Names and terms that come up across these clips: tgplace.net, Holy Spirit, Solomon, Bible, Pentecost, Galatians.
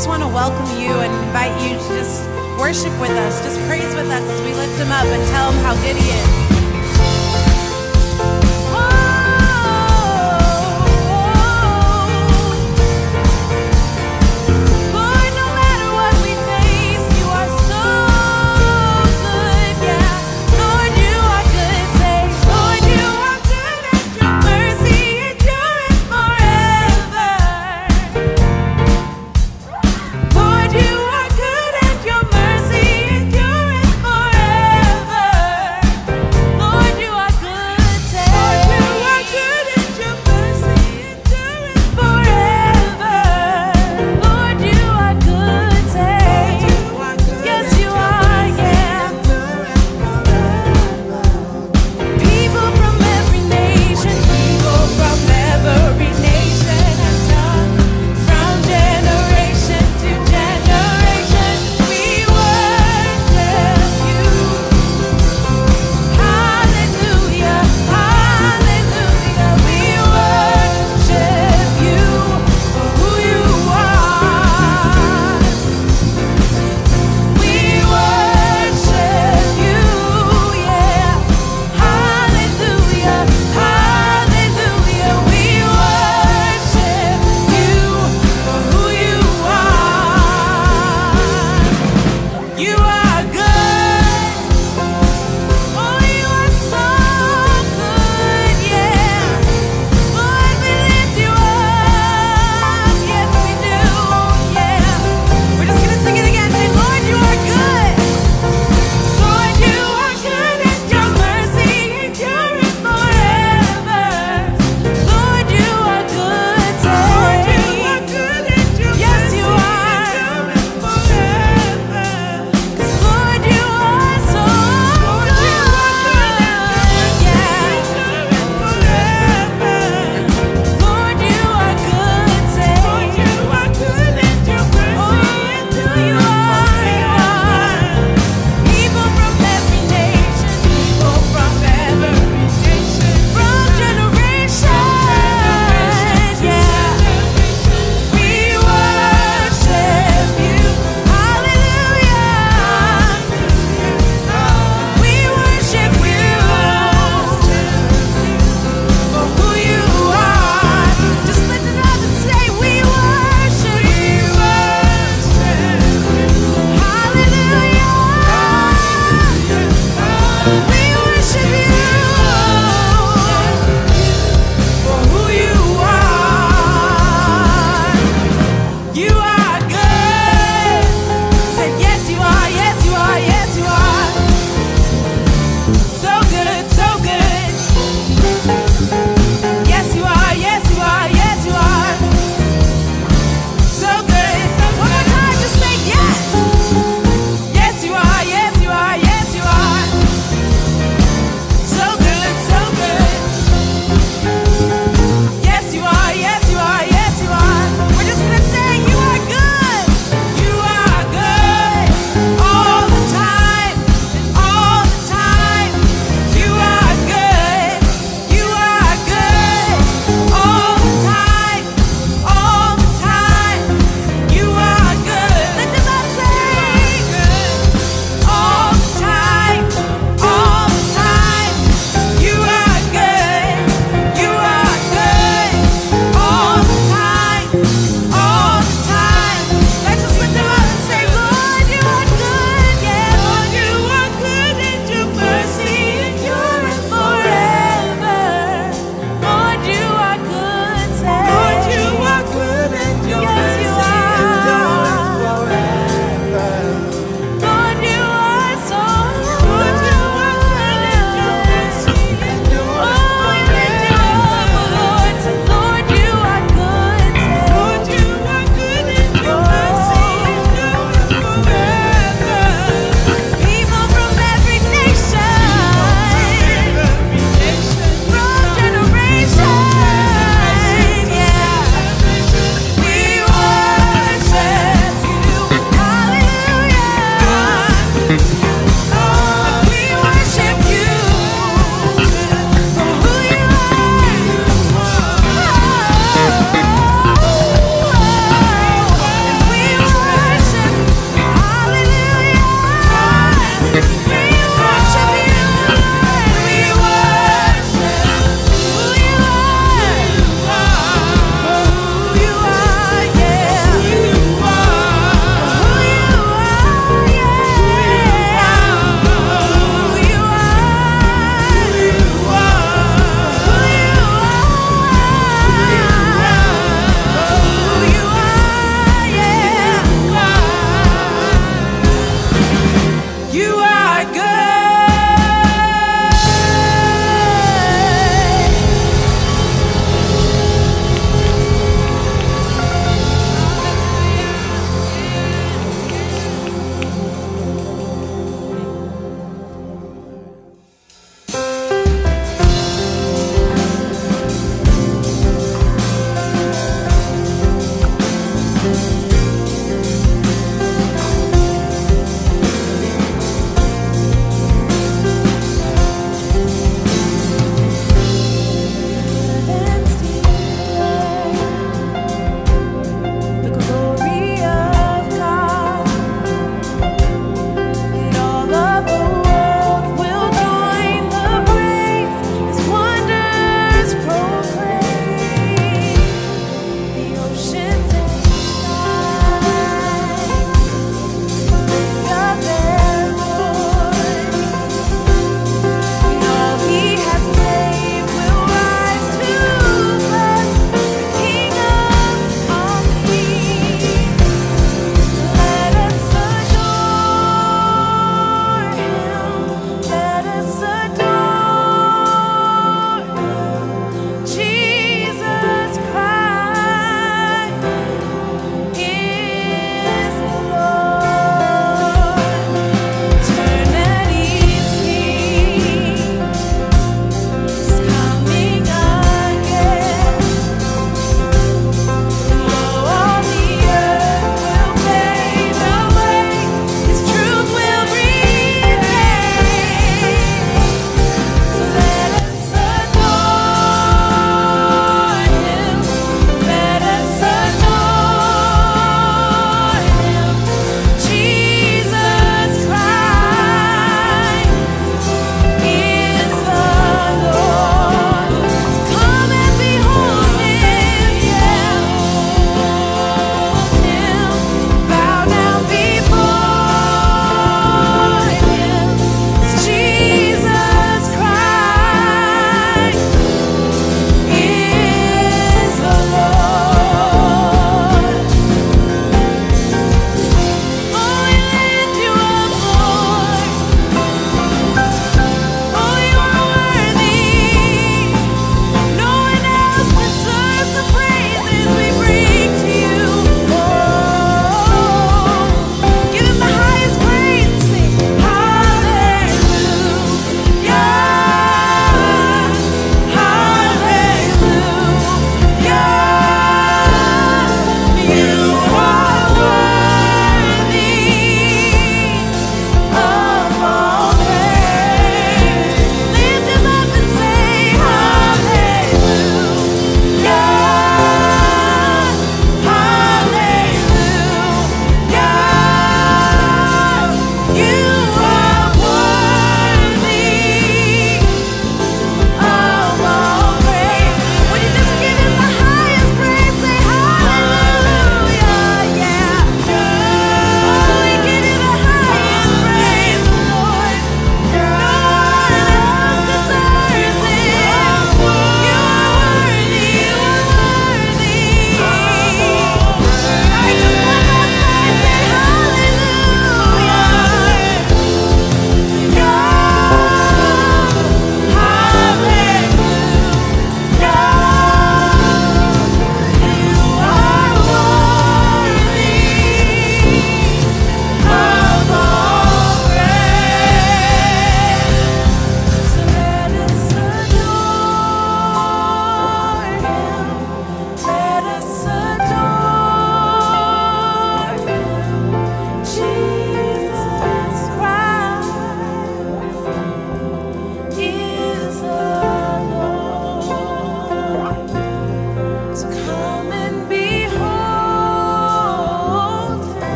just want to welcome you and invite you to just worship with us, just praise with us as we lift him up and tell him how good he is.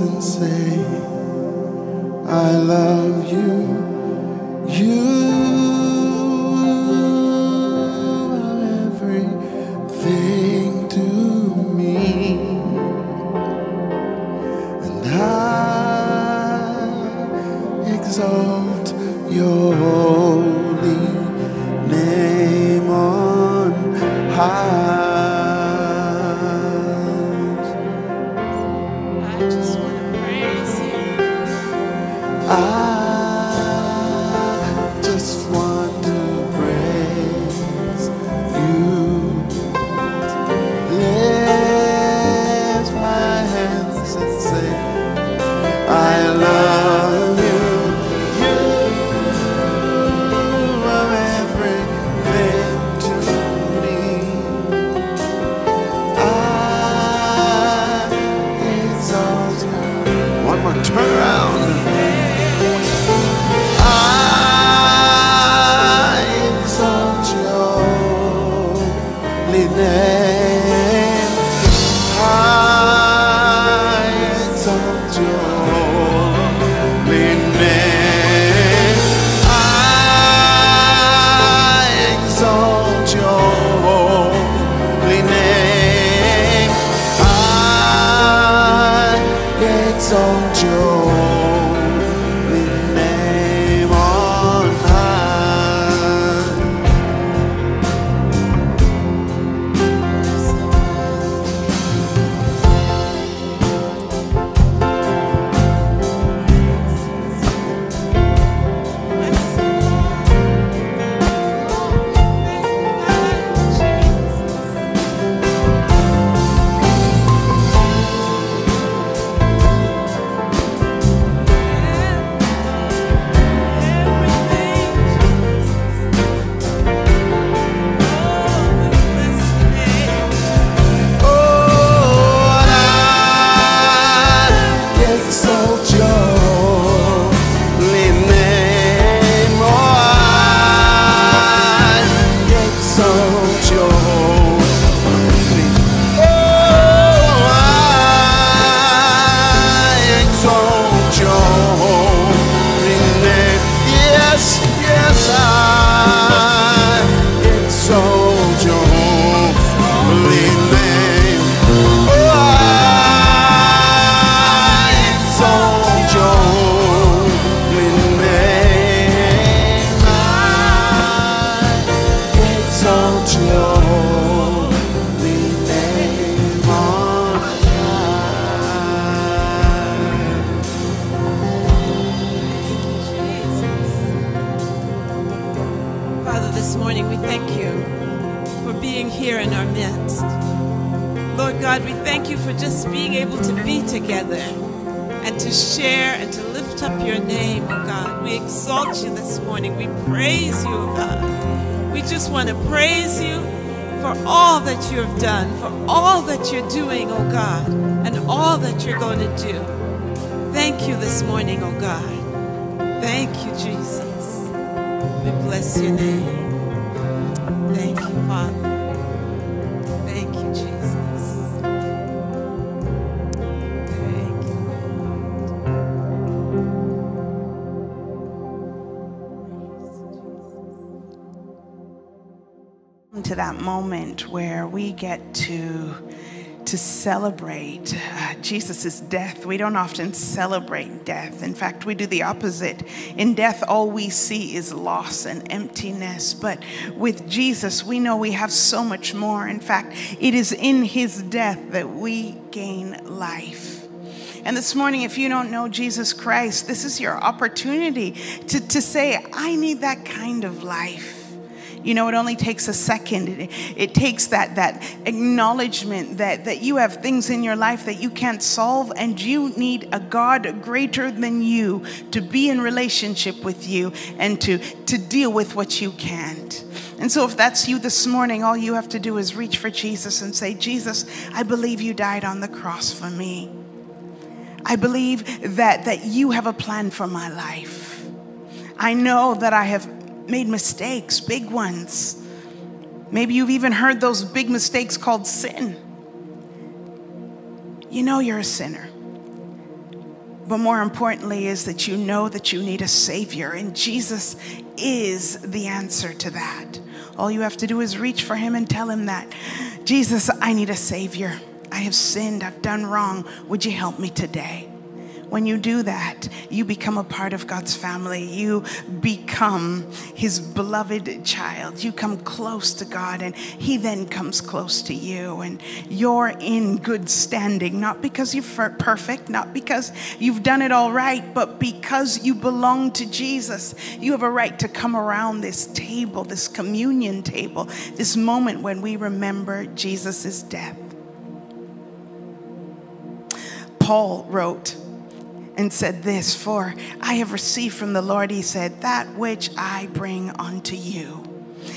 and say, I love you. You are everything to me, and I exalt your holy name on high. I just want to praise you. Lift my hands and say, I love you. You are everything to me. I exalt you. One more turn around. Exalt your holy name on high. This morning we thank you for being here in our midst. Lord God, we thank you for just being able to be together and to share and to lift up your name, oh God. We exalt you this morning. We praise you, oh God. We just want to praise you for all that you have done, for all that you're doing, oh God, and all that you're going to do. Thank you this morning, oh God. Thank you, Jesus. We bless your name. Thank you, Father. Thank you, Jesus. Thank you, Lord. To that moment where we get to celebrate Jesus' death. We don't often celebrate death. In fact, we do the opposite. In death, all we see is loss and emptiness. But with Jesus, we know we have so much more. In fact, it is in his death that we gain life. And this morning, if you don't know Jesus Christ, this is your opportunity to say, I need that kind of life. You know, it only takes a second. It takes that acknowledgement that you have things in your life that you can't solve, and you need a God greater than you to be in relationship with you and to deal with what you can't. And so if that's you this morning, all you have to do is reach for Jesus and say, Jesus, I believe you died on the cross for me. I believe that you have a plan for my life. I know that I have made mistakes, big ones. Maybe you've even heard those big mistakes called sin. You know you're a sinner. But more importantly is that you know that you need a Savior, and Jesus is the answer to that. All you have to do is reach for him and tell him that, Jesus, I need a Savior. I have sinned, I've done wrong. Would you help me today? When you do that, you become a part of God's family. You become his beloved child. You come close to God, and he then comes close to you. And you're in good standing, not because you're perfect, not because you've done it all right, but because you belong to Jesus. You have a right to come around this table, this communion table, this moment when we remember Jesus' death. Paul wrote and said this, for I have received from the Lord, he said, that which I bring unto you.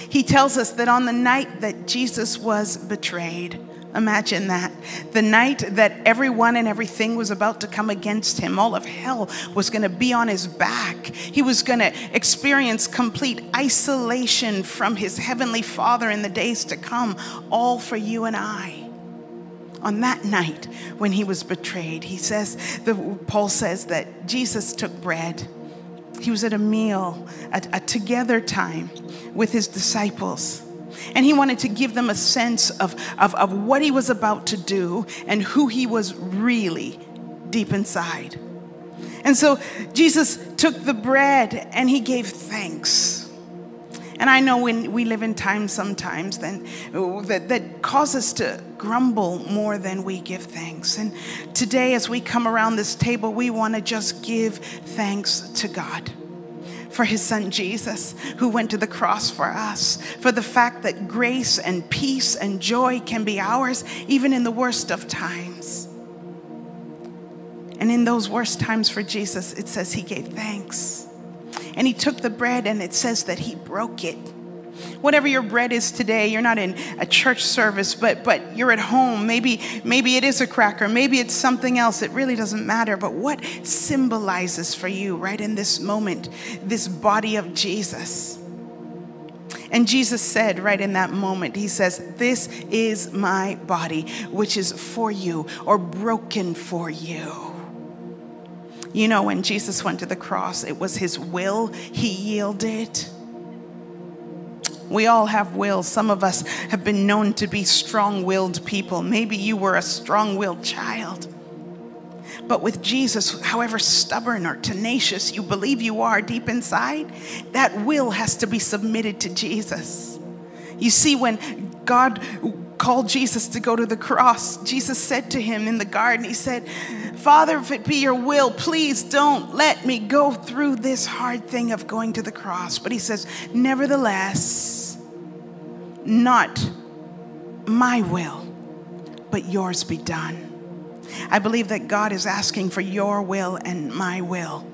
He tells us that on the night that Jesus was betrayed, imagine that, the night that everyone and everything was about to come against him, all of hell was going to be on his back. He was going to experience complete isolation from his heavenly Father in the days to come, all for you and I. On that night when he was betrayed, he says, Paul says that Jesus took bread. He was at a meal, a together time with his disciples. And he wanted to give them a sense of what he was about to do and who he was really deep inside. And so Jesus took the bread and he gave thanks. And I know when we live in times sometimes then, that cause us to grumble more than we give thanks. And today as we come around this table, we want to just give thanks to God for his son Jesus, who went to the cross for us, for the fact that grace and peace and joy can be ours even in the worst of times. And in those worst times for Jesus, it says he gave thanks. And he took the bread, and it says that he broke it. Whatever your bread is today, you're not in a church service, but you're at home. Maybe it is a cracker. Maybe it's something else. It really doesn't matter. But what symbolizes for you right in this moment, this body of Jesus? And Jesus said right in that moment, he says, this is my body, which is for you, or broken for you. You know, when Jesus went to the cross, it was his will. He yielded. We all have wills. Some of us have been known to be strong-willed people. Maybe you were a strong-willed child. But with Jesus, however stubborn or tenacious you believe you are deep inside, that will has to be submitted to Jesus. You see, when God called Jesus to go to the cross, Jesus said to him in the garden, he said, Father, if it be your will, please don't let me go through this hard thing of going to the cross. But he says, nevertheless, not my will, but yours be done. I believe that God is asking for your will and my will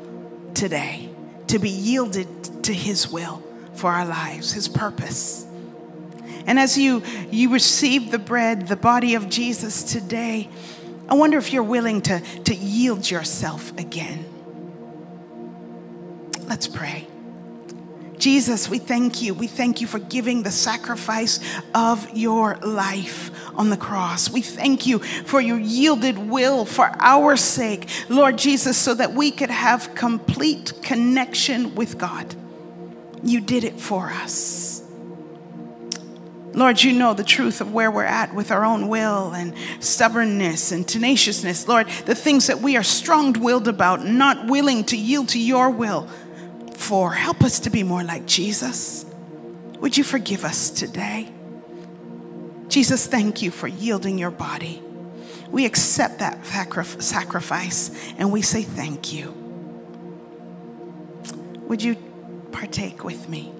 today, to be yielded to his will for our lives, his purpose. And as you receive the bread, the body of Jesus today, I wonder if you're willing to yield yourself again. Let's pray. Jesus, we thank you. We thank you for giving the sacrifice of your life on the cross. We thank you for your yielded will for our sake, Lord Jesus, so that we could have complete connection with God. You did it for us. Lord, you know the truth of where we're at with our own will and stubbornness and tenaciousness. Lord, the things that we are strong-willed about, not willing to yield to your will for. Help us to be more like Jesus. Would you forgive us today? Jesus, thank you for yielding your body. We accept that sacrifice and we say thank you. Would you partake with me?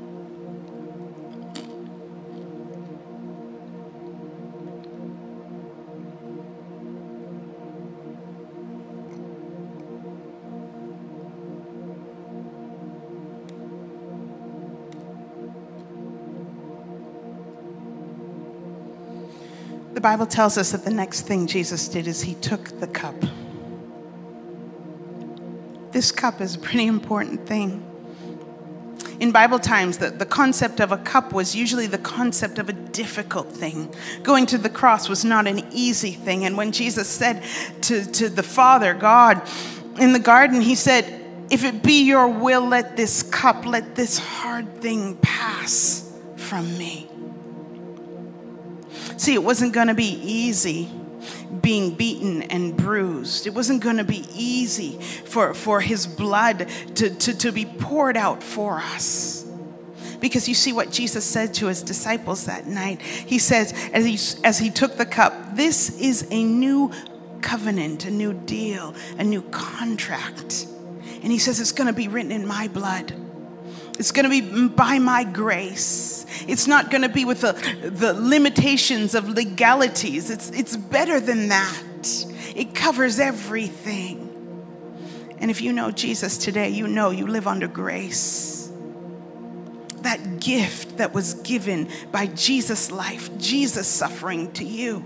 The Bible tells us that the next thing Jesus did is he took the cup. This cup is a pretty important thing. In Bible times, the concept of a cup was usually the concept of a difficult thing. Going to the cross was not an easy thing. And when Jesus said to the Father, God, in the garden, he said, if it be your will, let this cup, let this hard thing pass from me. See, it wasn't going to be easy being beaten and bruised. It wasn't going to be easy for his blood to be poured out for us. Because you see what Jesus said to his disciples that night. He says, as he took the cup, this is a new covenant, a new deal, a new contract. And he says, it's going to be written in my blood. It's going to be by my grace. It's not going to be with the limitations of legalities. It's better than that. It covers everything. And if you know Jesus today, you know you live under grace. That gift that was given by Jesus' life, Jesus' suffering to you.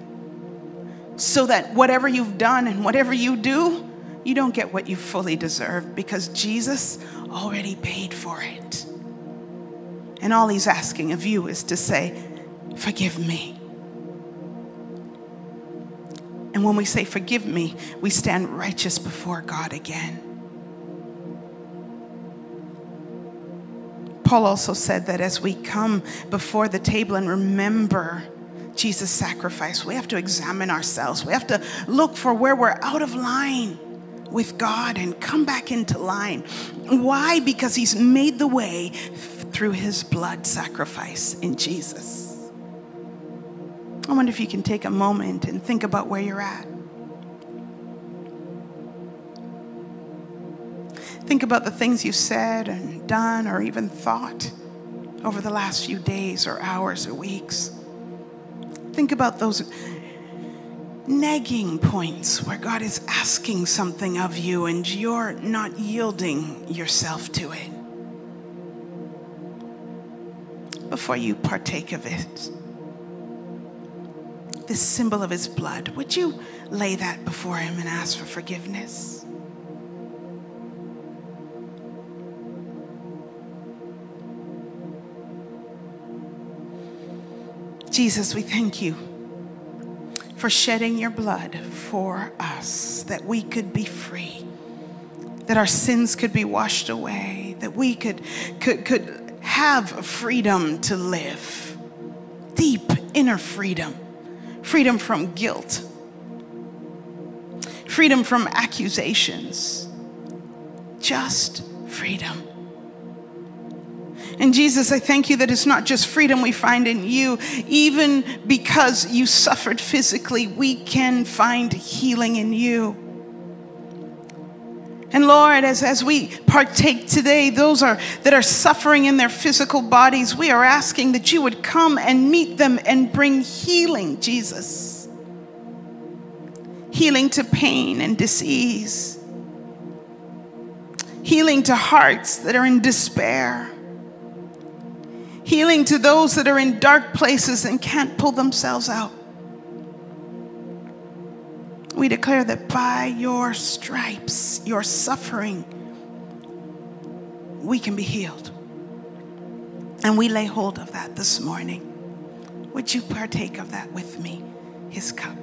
So that whatever you've done and whatever you do, you don't get what you fully deserve, because Jesus already paid for it. And all he's asking of you is to say, forgive me. And when we say forgive me, we stand righteous before God again. Paul also said that as we come before the table and remember Jesus' sacrifice, we have to examine ourselves. We have to look for where we're out of line with God and come back into line. Why? Because he's made the way through his blood sacrifice in Jesus. I wonder if you can take a moment and think about where you're at. Think about the things you've said and done or even thought over the last few days or hours or weeks. Think about those nagging points where God is asking something of you and you're not yielding yourself to it. Before you partake of it, this symbol of his blood, would you lay that before him and ask for forgiveness? Jesus, we thank you for shedding your blood for us, that we could be free, that our sins could be washed away, that we could have freedom to live, deep inner freedom, freedom from guilt, freedom from accusations, just freedom. And Jesus, I thank you that it's not just freedom we find in you. Even because you suffered physically, we can find healing in you. And Lord, as we partake today, those that are suffering in their physical bodies, we are asking that you would come and meet them and bring healing, Jesus. Healing to pain and disease. Healing to hearts that are in despair. Healing to those that are in dark places and can't pull themselves out. We declare that by your stripes, your suffering, we can be healed. And we lay hold of that this morning. Would you partake of that with me, his cup?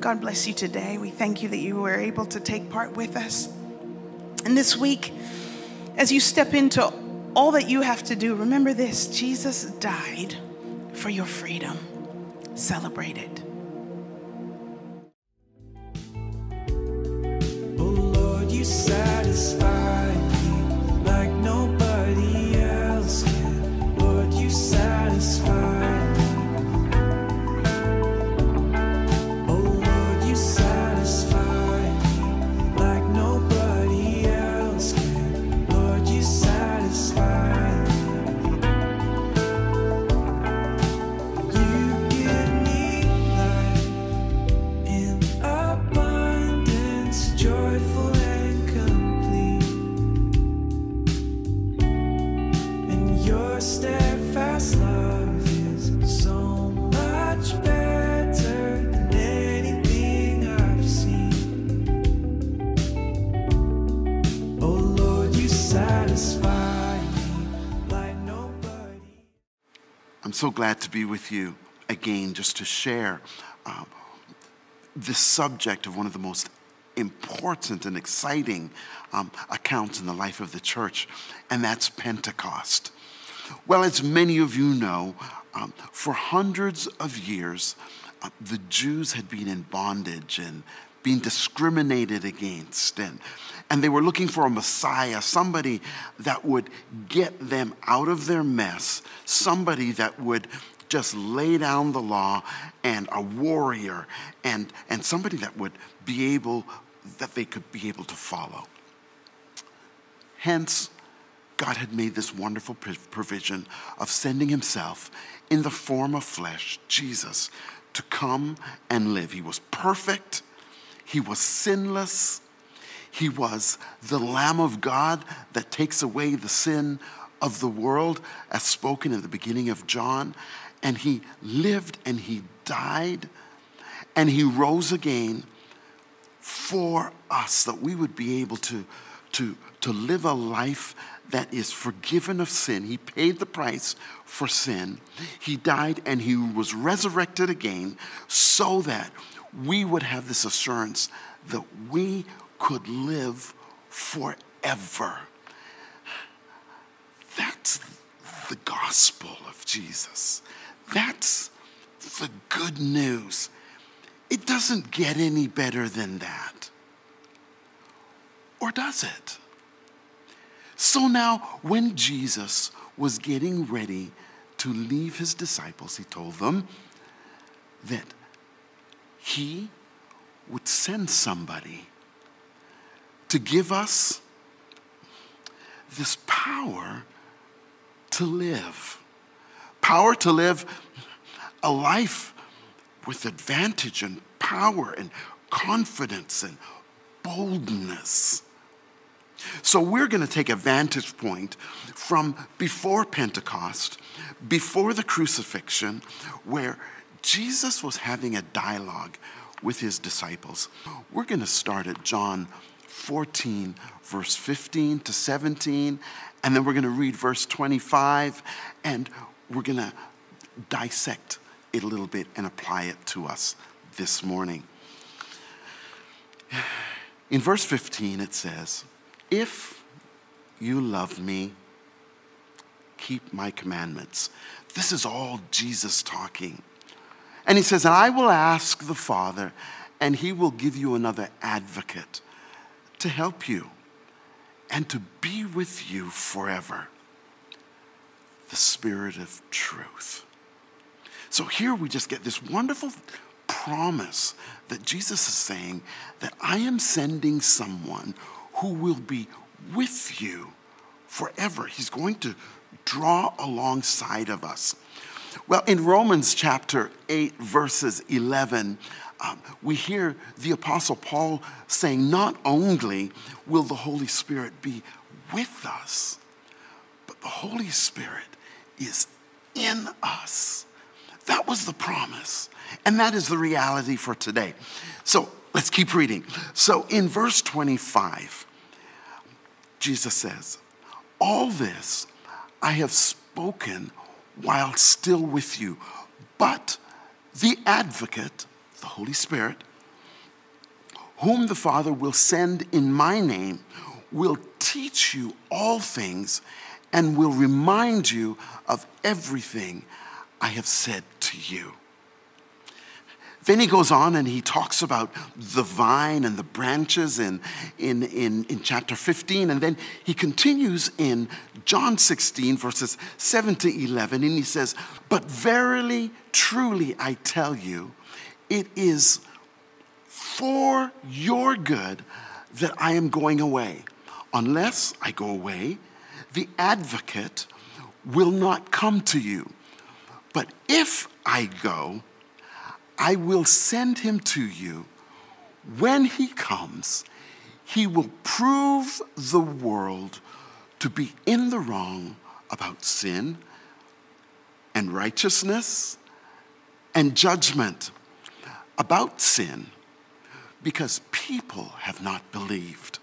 God bless you today. We thank you that you were able to take part with us. And this week, as you step into all that you have to do, remember this: Jesus died for your freedom. Celebrate it. Oh Lord, you satisfy me like nobody else can. Lord, you satisfy me. I'm so glad to be with you again, just to share the subject of one of the most important and exciting accounts in the life of the church, and that's Pentecost. Well, as many of you know, for hundreds of years, the Jews had been in bondage and being discriminated against, and they were looking for a Messiah, somebody that would get them out of their mess, somebody that would just lay down the law, and a warrior, and somebody that would be able, that they could be able to follow. Hence, God had made this wonderful provision of sending himself in the form of flesh, Jesus, to come and live. He was perfect. He was sinless. He was the Lamb of God that takes away the sin of the world, as spoken in the beginning of John. And he lived and he died and he rose again for us, that we would be able to live a life that is forgiven of sin. He paid the price for sin. He died and he was resurrected again so that we would have this assurance that we could live forever. That's the gospel of Jesus. That's the good news. It doesn't get any better than that. Or does it? So now, when Jesus was getting ready to leave his disciples, he told them that he would send somebody to give us this power to live. Power to live a life with advantage and power and confidence and boldness. So we're going to take a vantage point from before Pentecost, before the crucifixion, where Jesus was having a dialogue with his disciples. We're going to start at John 14, verse 15 to 17, and then we're going to read verse 25, and we're going to dissect it a little bit and apply it to us this morning. In verse 15, it says, "If you love me, keep my commandments." This is all Jesus talking. And he says, "And I will ask the Father, and he will give you another advocate to help you and to be with you forever, the Spirit of truth." So here we just get this wonderful promise that Jesus is saying that I am sending someone who will be with you forever. He's going to draw alongside of us. Well, in Romans chapter 8, verses 11, we hear the Apostle Paul saying, not only will the Holy Spirit be with us, but the Holy Spirit is in us. That was the promise, and that is the reality for today. So let's keep reading. So in verse 25, Jesus says, "All this I have spoken while still with you, but the advocate, the Holy Spirit, whom the Father will send in my name, will teach you all things and will remind you of everything I have said to you." Then he goes on and he talks about the vine and the branches in chapter 15. And then he continues in John 16, verses 7 to 11. And he says, "But verily, truly, I tell you, it is for your good that I am going away. Unless I go away, the advocate will not come to you. But if I go, I will send him to you. When he comes, he will prove the world to be in the wrong about sin and righteousness and judgment. About sin, because people have not believed.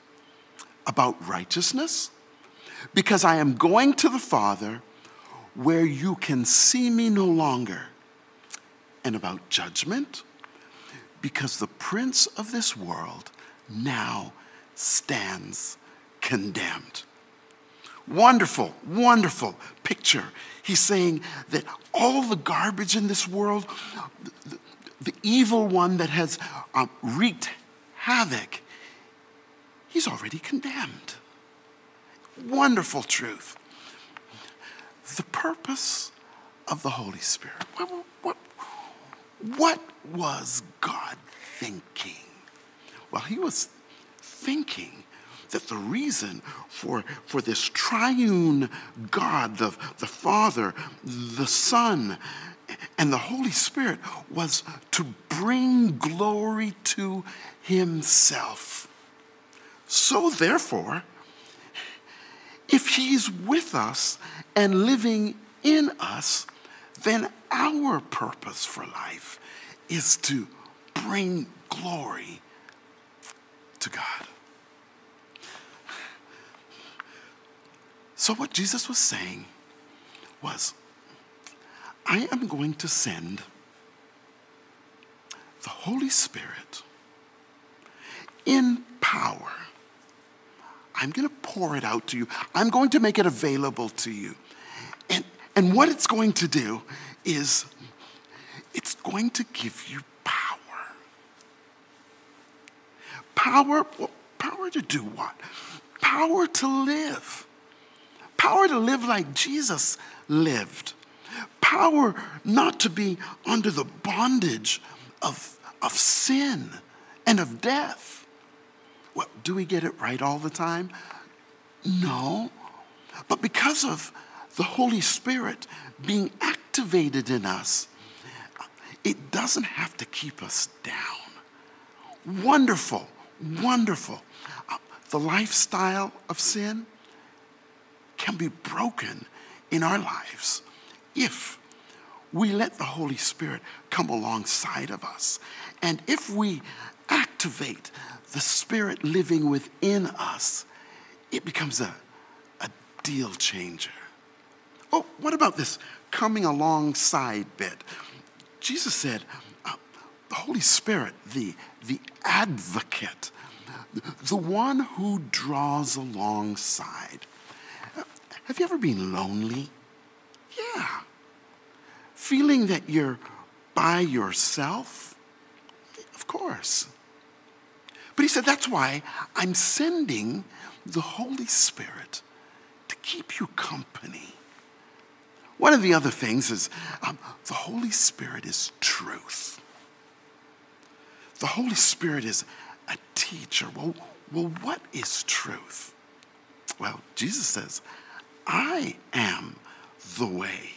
About righteousness, because I am going to the Father where you can see me no longer. And about judgment, because the prince of this world now stands condemned. Wonderful, wonderful picture. He's saying that all the garbage in this world, the evil one that has wreaked havoc, he's already condemned. Wonderful truth. The purpose of the Holy Spirit. What was God thinking? Well, he was thinking that the reason for this triune God, the Father, the Son, and the Holy Spirit, was to bring glory to himself. So therefore, if he's with us and living in us, then our purpose for life is to bring glory to God. So what Jesus was saying was, I am going to send the Holy Spirit in power. I'm going to pour it out to you. I'm going to make it available to you. And what it's going to do is it's going to give you power. Power to do what? Power to live. Power to live like Jesus lived. Power not to be under the bondage of sin and of death. Well, do we get it right all the time? No. But because of the Holy Spirit being activated in us, it doesn't have to keep us down. Wonderful, wonderful. The lifestyle of sin can be broken in our lives if we let the Holy Spirit come alongside of us. And if we activate the Spirit living within us, it becomes a deal changer. Oh, what about this coming alongside bit? Jesus said, the Holy Spirit, the advocate, the one who draws alongside. Have you ever been lonely? Yeah. Feeling that you're by yourself? Of course. But he said, that's why I'm sending the Holy Spirit to keep you company. One of the other things is the Holy Spirit is truth. The Holy Spirit is a teacher. Well, what is truth? Well, Jesus says, I am the way,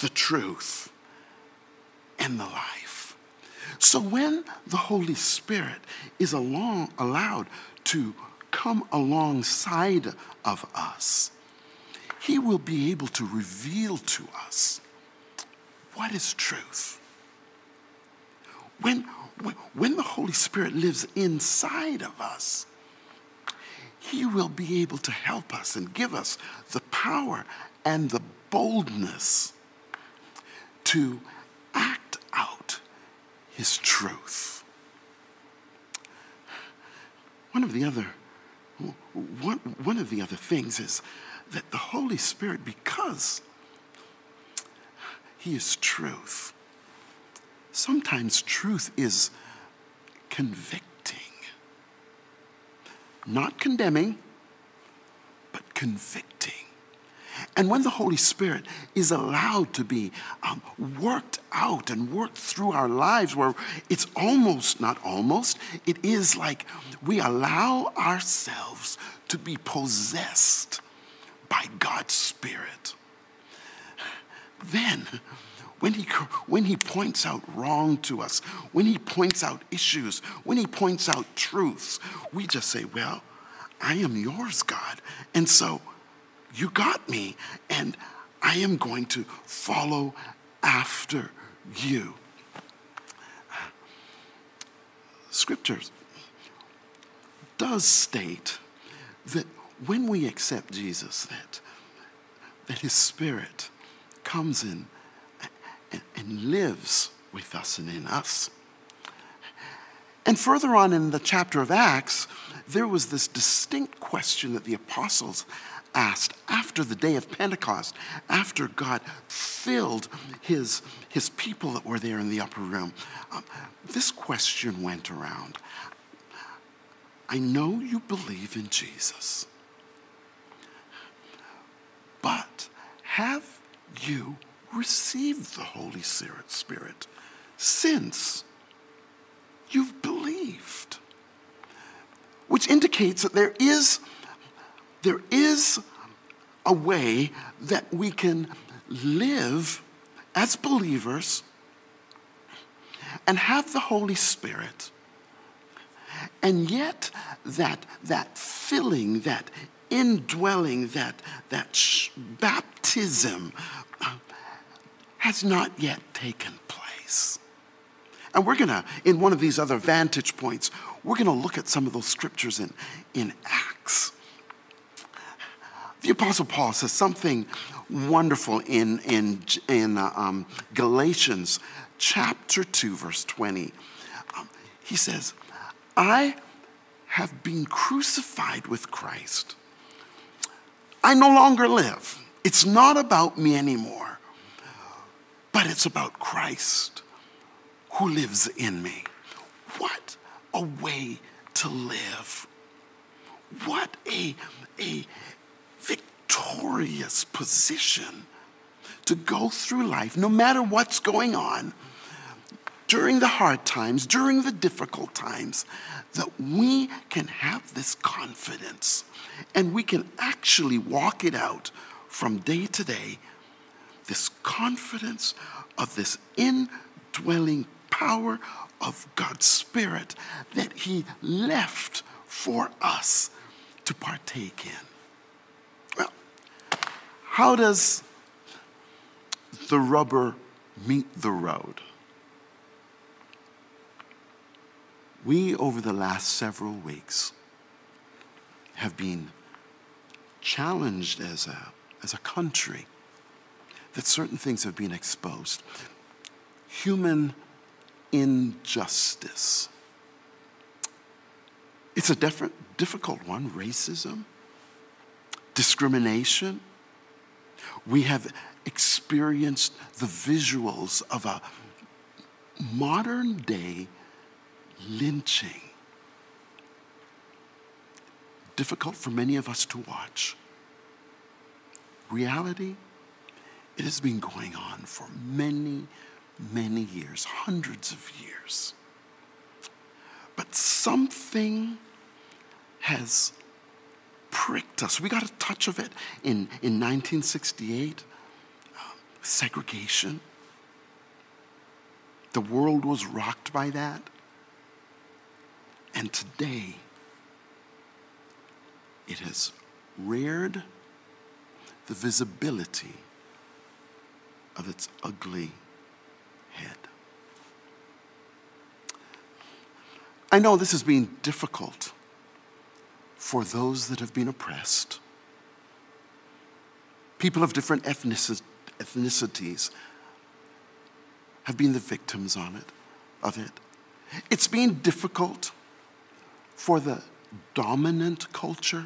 the truth, and the life. So when the Holy Spirit is allowed to come alongside of us, he will be able to reveal to us what is truth. When the Holy Spirit lives inside of us, he will be able to help us and give us the power and the boldness to act out his truth. One of the other things is that the Holy Spirit, because he is truth, sometimes truth is convicting. Not condemning, but convicting. And when the Holy Spirit is allowed to be worked out and worked through our lives, where it's almost, not almost, it is like we allow ourselves to be possessed by God's Spirit. Then, when he points out wrong to us, when he points out issues, when he points out truths, we just say, well, I am yours, God. And so you got me, and I am going to follow after you. Scriptures does state that when we accept Jesus, that his Spirit comes in and lives with us and in us, And further on in the chapter of Acts, there was this distinct question that the apostles asked after the day of Pentecost, after God filled his people that were there in the upper room. This question went around. I know you believe in Jesus, but have you received the Holy Spirit since you've believed? Which indicates that there is a way that we can live as believers and have the Holy Spirit, and yet that filling, that indwelling, that baptism has not yet taken place. And we're gonna, in one of these other vantage points, we're gonna look at some of those scriptures in Acts. The Apostle Paul says something wonderful in Galatians chapter 2, verse 20. He says, I have been crucified with Christ. I no longer live. It's not about me anymore, but it's about Christ who lives in me. What a way to live. What a victorious position to go through life, no matter what's going on, during the hard times, during the difficult times, that we can have this confidence and we can actually walk it out from day to day, this confidence of this indwelling power of God's Spirit that He left for us to partake in. Well, how does the rubber meet the road? We, over the last several weeks, have been challenged as a country that certain things have been exposed. Human injustice. It's a difficult one, racism. Discrimination. We have experienced the visuals of a modern day lynching. Difficult for many of us to watch. Reality, it has been going on for many, many years, hundreds of years. But something has pricked us. We got a touch of it in 1968, segregation. The world was rocked by that. And today, it has reared the visibility of its ugly head. I know this has been difficult for those that have been oppressed. People of different ethnicities have been the victims of it. It's been difficult for the dominant culture.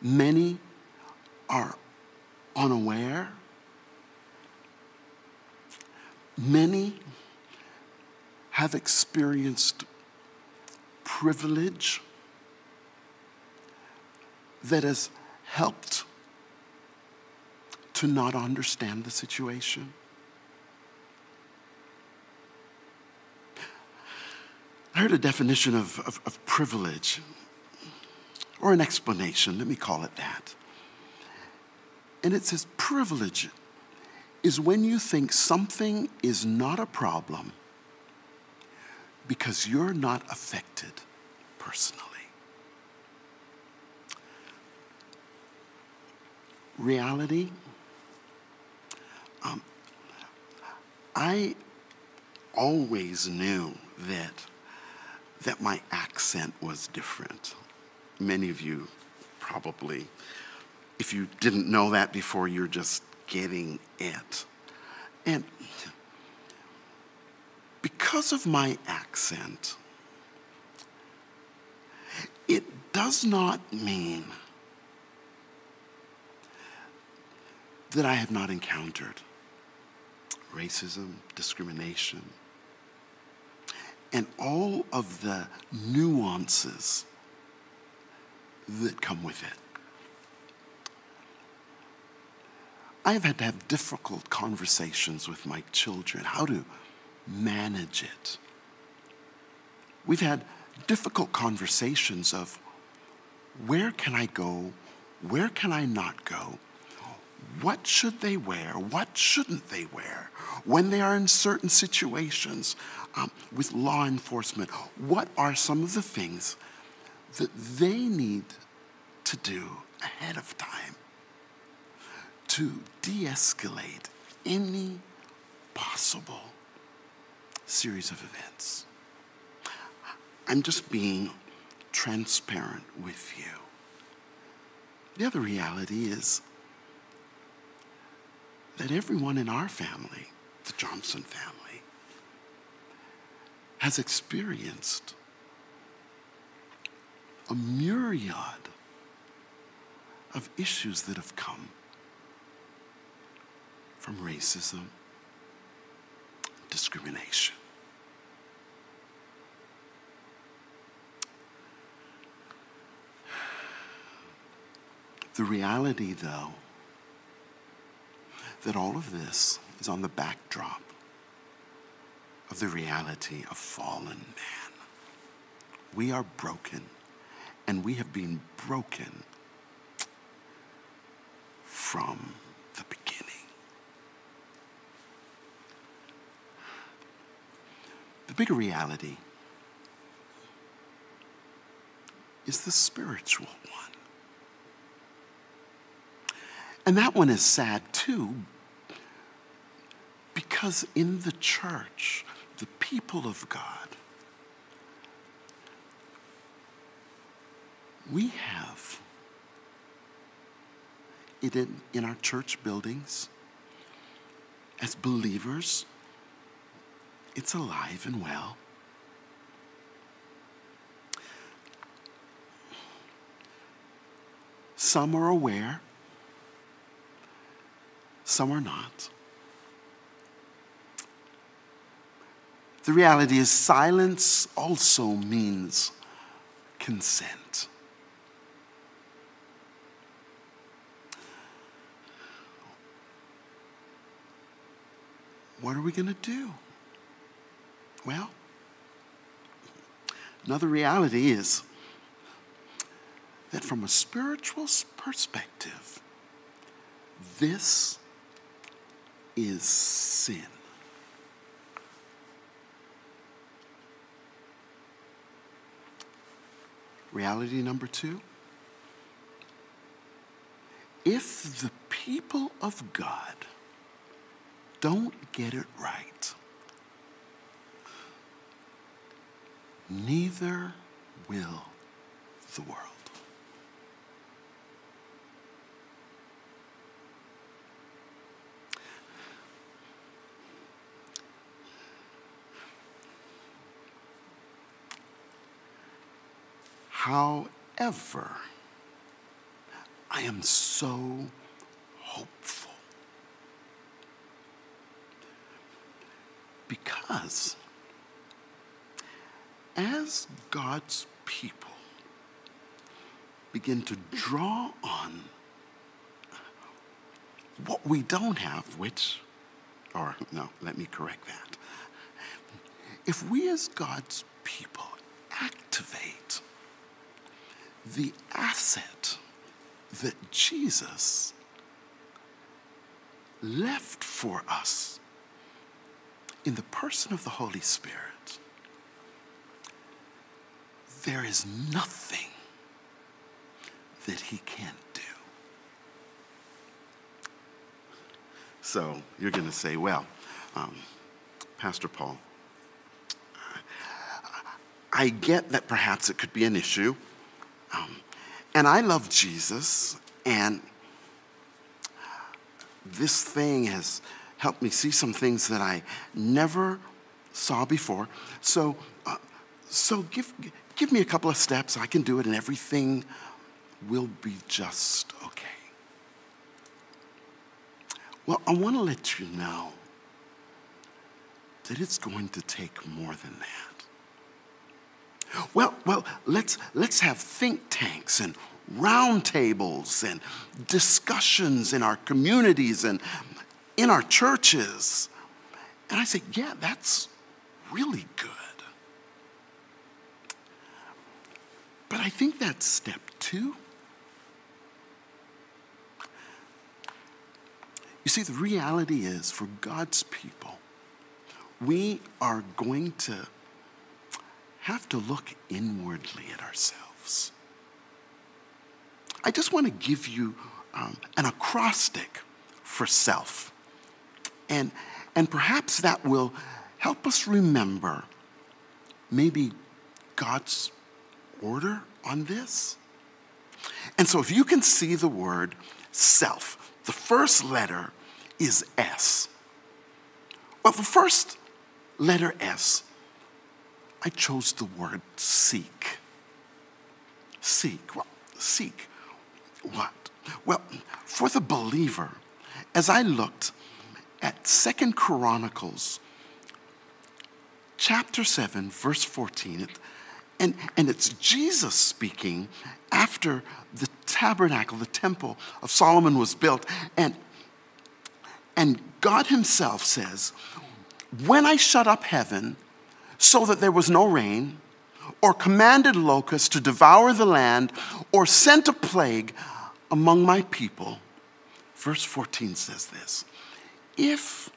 Many are unaware. Many have experienced privilege that has helped to not understand the situation. I heard a definition of privilege, or an explanation, let me call it that. And it says privilege is when you think something is not a problem because you're not affected personally. Reality, I always knew that my accent was different. Many of you probably, if you didn't know that before, you're just getting it. And because of my accent, it does not mean that I have not encountered racism, discrimination, and all of the nuances that come with it. I have had to have difficult conversations with my children, how to manage it. We've had difficult conversations of where can I go, where can I not go, what should they wear, what shouldn't they wear, when they are in certain situations with law enforcement, what are some of the things that they need to do ahead of time to de-escalate any possible series of events. I'm just being transparent with you. The other reality is that everyone in our family, the Johnson family, has experienced a myriad of issues that have come from racism, discrimination. The reality, though, that all of this is on the backdrop of the reality of fallen man. We are broken, and we have been broken from the beginning. The bigger reality is the spiritual one. And that one is sad too, because in the church, the people of God, we have it in our church buildings as believers. It's alive and well. Some are aware. Some are not. The reality is silence also means consent. What are we going to do? Well, another reality is that from a spiritual perspective, this is sin. Reality number two, if the people of God don't get it right, neither will the world. However, I am so hopeful because as God's people begin to draw on what we don't have, if we as God's people activate the asset that Jesus left for us in the person of the Holy Spirit, there is nothing that he can't do. So you're going to say, well, Pastor Paul, I get that perhaps it could be an issue, and I love Jesus, and this thing has helped me see some things that I never saw before. So, give me a couple of steps. I can do it, and everything will be just okay. Well, I want to let you know that it's going to take more than that. Well, let's have think tanks and round tables and discussions in our communities and in our churches. And I say, yeah, that's really good. But I think that's step two. You see, the reality is, for God's people, we are going to have to look inwardly at ourselves. I just want to give you an acrostic for self. And perhaps that will help us remember maybe God's order on this. And so if you can see the word self, the first letter is S. Well, the first letter S, I chose the word seek. Seek. Well, seek what? Well, for the believer, as I looked at 2 Chronicles chapter 7, verse 14, and it's Jesus speaking after the tabernacle, the temple of Solomon was built, and God himself says, when I shut up heaven so that there was no rain, or commanded locusts to devour the land, or sent a plague among my people, verse 14 says this, if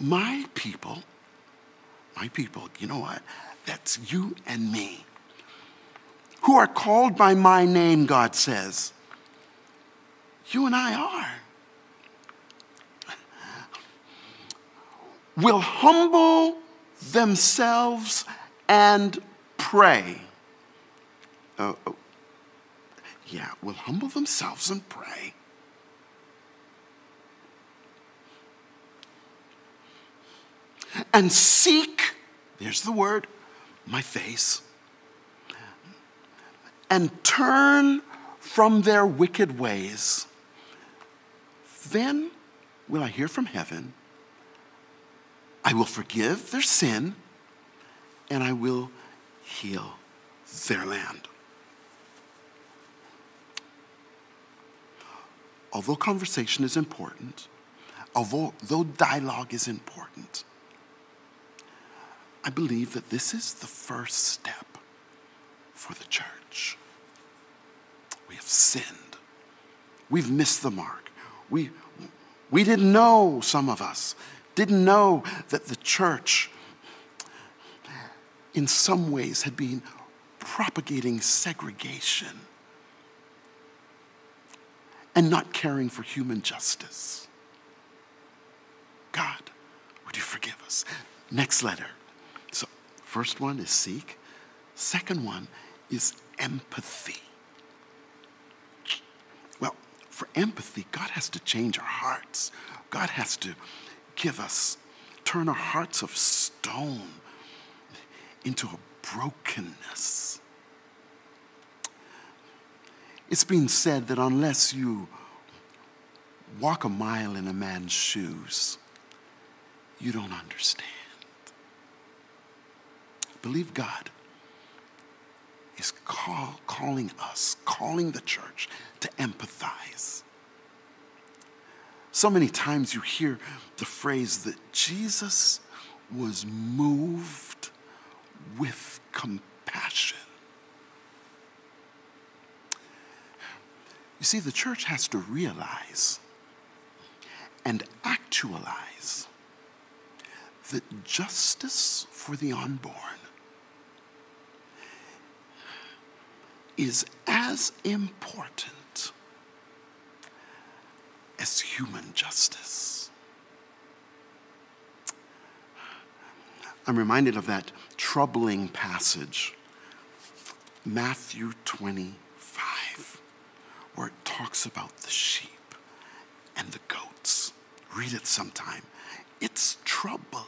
my people, you know what? That's you and me, who are called by my name, God says, you and I are, will humble themselves and pray. Yeah, will humble themselves and pray. And seek, there's the word, my face, and turn from their wicked ways. Then will I hear from heaven, I will forgive their sin, and I will heal their land. Although conversation is important, although dialogue is important, I believe that this is the first step for the church. We have sinned. We've missed the mark. We didn't know, some of us, didn't know that the church in some ways had been propagating segregation and not caring for human justice. God, would you forgive us? Next letter. First one is seek. Second one is empathy. Well, for empathy, God has to change our hearts. God has to give us, turn our hearts of stone into a brokenness. It's been said that unless you walk a mile in a man's shoes, you don't understand. I believe God is calling us, calling the church to empathize. So many times you hear the phrase that Jesus was moved with compassion. You see, the church has to realize and actualize that justice for the unborn is as important as human justice. I'm reminded of that troubling passage, Matthew 25, where it talks about the sheep and the goats. Read it sometime. It's troubling.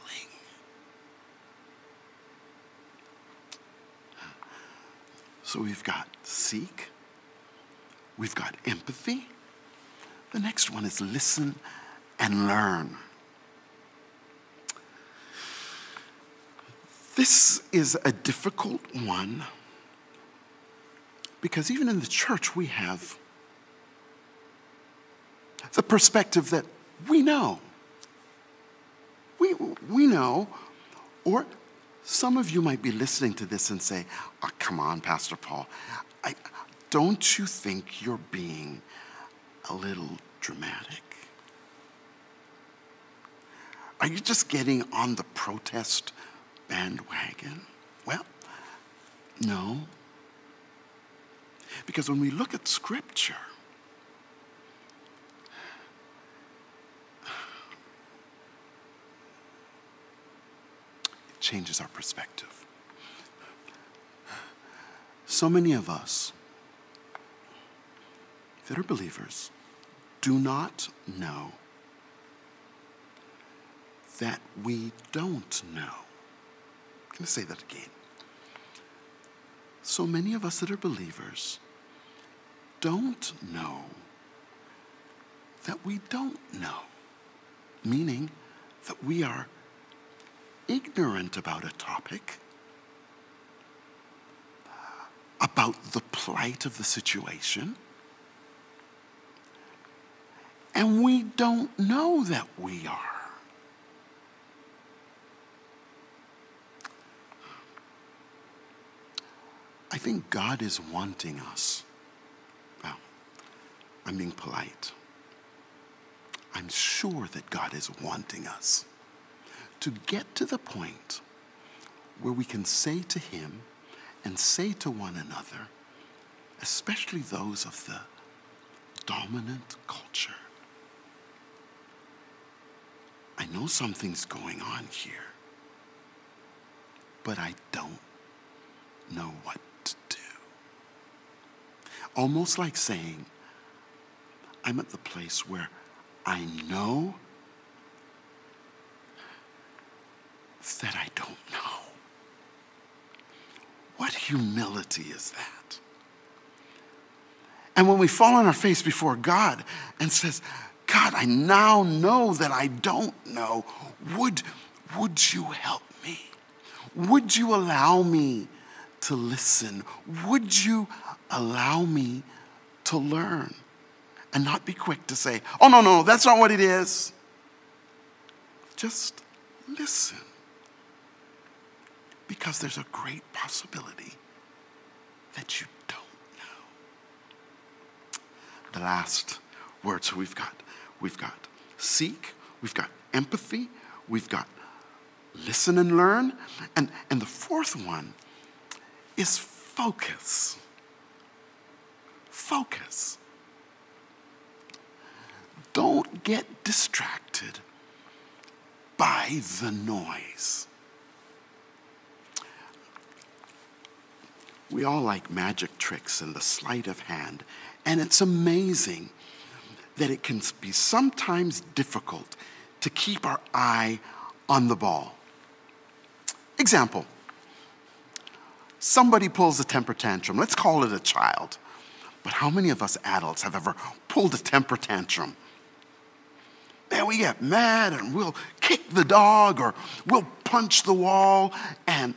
So we've got seek, we've got empathy. The next one is listen and learn. This is a difficult one because even in the church we have the perspective that we know. We know, or some of you might be listening to this and say, oh, come on, Pastor Paul, don't you think you're being a little dramatic? Are you just getting on the protest bandwagon? Well, no. Because when we look at Scripture, it changes our perspective. So many of us that are believers do not know that we don't know. I'm going to say that again. So many of us that are believers don't know that we don't know, meaning that we are ignorant about a topic, about the plight of the situation, and we don't know that we are. I think God is wanting us. Well, I'm being polite. I'm sure that God is wanting us to get to the point where we can say to Him and say to one another, especially those of the dominant culture, I know something's going on here, but I don't know what to do. Almost like saying, I'm at the place where I know that I don't know. What humility is that? And when we fall on our face before God and says, God, I now know that I don't know. Would you help me? Would you allow me to listen? Would you allow me to learn? And not be quick to say, oh, no, no, that's not what it is. Just listen. Because there's a great possibility that you don't know. The last word, so we've got seek, we've got empathy, we've got listen and learn, and the fourth one is focus. Focus. Don't get distracted by the noise. We all like magic tricks and the sleight of hand, and it's amazing that it can be sometimes difficult to keep our eye on the ball. Example, somebody pulls a temper tantrum. Let's call it a child. But how many of us adults have ever pulled a temper tantrum? Man, we get mad and we'll kick the dog or we'll punch the wall and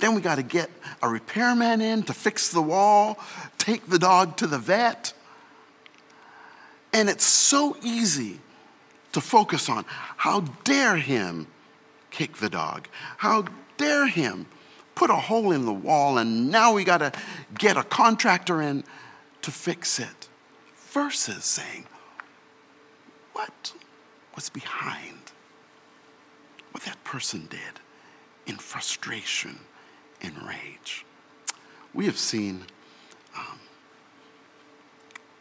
then we got to get a repairman in to fix the wall, take the dog to the vet. And it's so easy to focus on, how dare him kick the dog? How dare him put a hole in the wall, and now we got to get a contractor in to fix it? Versus saying, what was behind what that person did in frustration? In rage. We have seen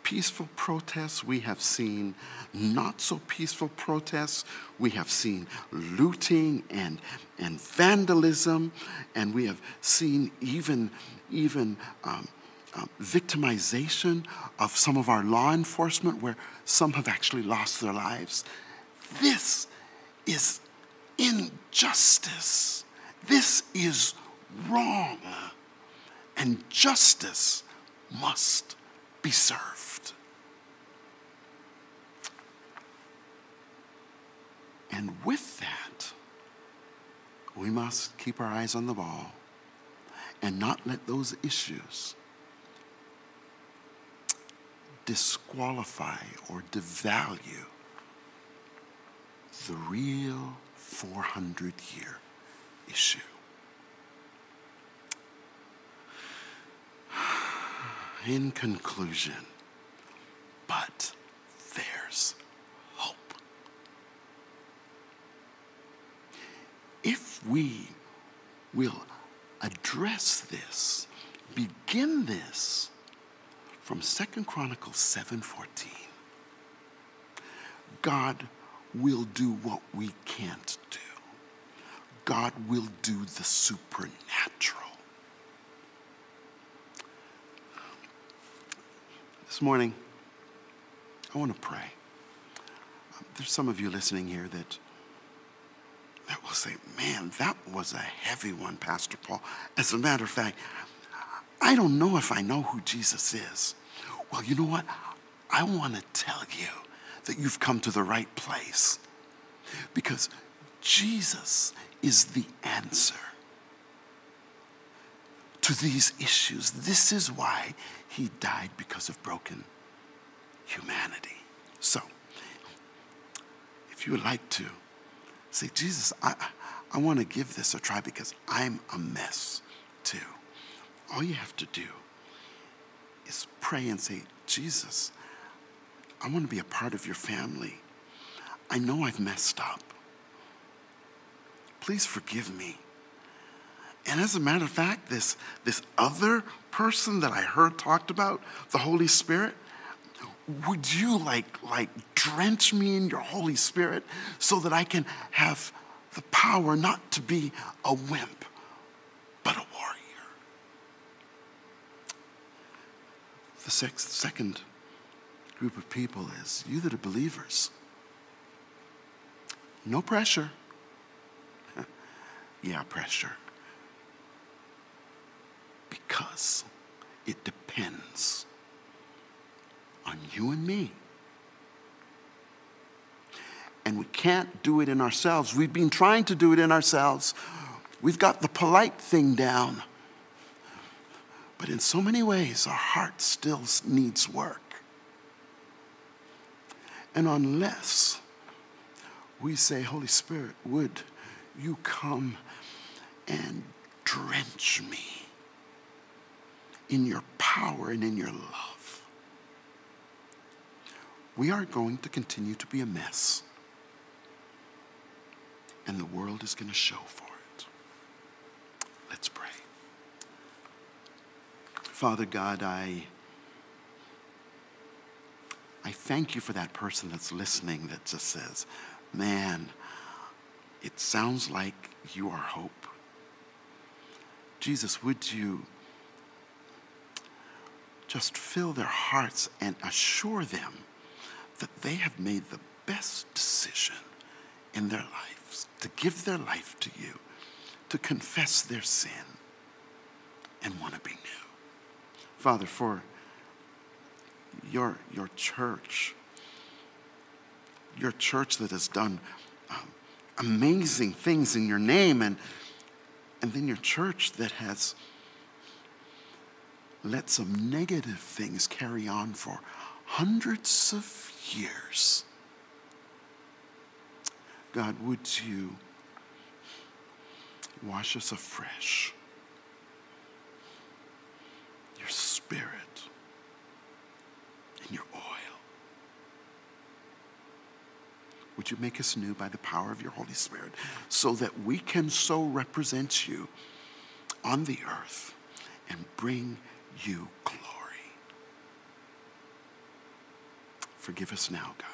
peaceful protests. We have seen not so peaceful protests. We have seen looting and vandalism, and we have seen even victimization of some of our law enforcement, where some have actually lost their lives. This is injustice. This is wrong. and justice must be served. And with that, we must keep our eyes on the ball and not let those issues disqualify or devalue the real 400-year issue. In conclusion, but there's hope. If we will address this, begin this from 2 Chronicles 7:14, God will do what we can't do. God will do the supernatural. This morning, I want to pray. There's some of you listening here that will say, man, that was a heavy one, Pastor Paul. As a matter of fact, I don't know if I know who Jesus is. Well, you know what? I want to tell you that you've come to the right place, because Jesus is the answer to these issues. This is why he died, because of broken humanity. So, if you would like to say, Jesus, I want to give this a try because I'm a mess too, all you have to do is pray and say, Jesus, I want to be a part of your family. I know I've messed up. Please forgive me. And as a matter of fact, this other person that I heard talked about, the Holy Spirit, would you like drench me in your Holy Spirit so that I can have the power not to be a wimp, but a warrior? The second group of people is you that are believers. No pressure. Yeah, pressure. Because it depends on you and me. And we can't do it in ourselves. We've been trying to do it in ourselves. We've got the polite thing down. But in so many ways, our heart still needs work. And unless we say, Holy Spirit, would you come and drench me in your power and in your love, we are going to continue to be a mess. And the world is going to show for it. Let's pray. Father God, I thank you for that person that's listening that just says, man, it sounds like you are hope. Jesus, would you just fill their hearts and assure them that they have made the best decision in their lives, to give their life to you, to confess their sin, and want to be new. Father, for your church that has done amazing things in your name, and then your church that has let some negative things carry on for hundreds of years. God, would you wash us afresh? Your Spirit and your oil. Would you make us new by the power of your Holy Spirit, so that we can so represent you on the earth and bring you glory? Forgive us now, God.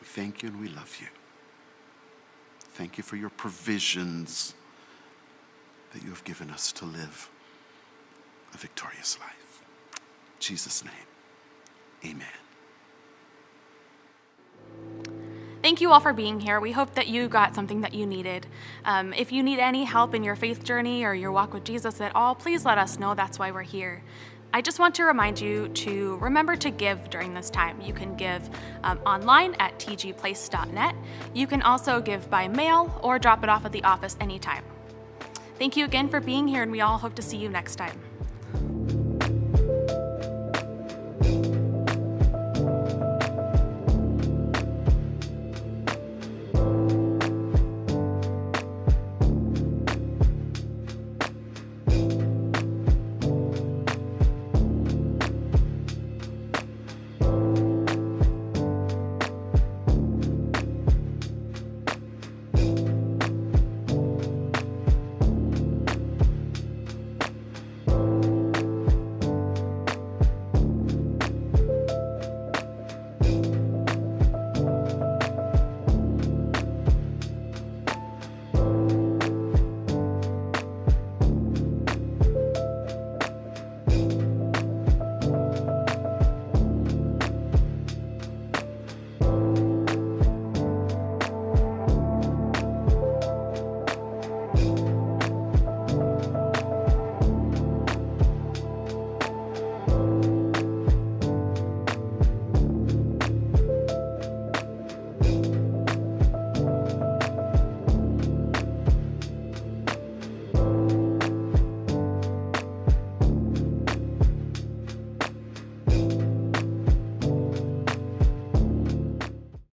We thank you and we love you. Thank you for your provisions that you have given us to live a victorious life. In Jesus' name, amen. thank you all for being here. We hope that you got something that you needed. If you need any help in your faith journey or your walk with Jesus at all, please let us know. That's why we're here. I just want to remind you to remember to give during this time. You can give online at tgplace.net. You can also give by mail or drop it off at the office anytime. Thank you again for being here, and we all hope to see you next time.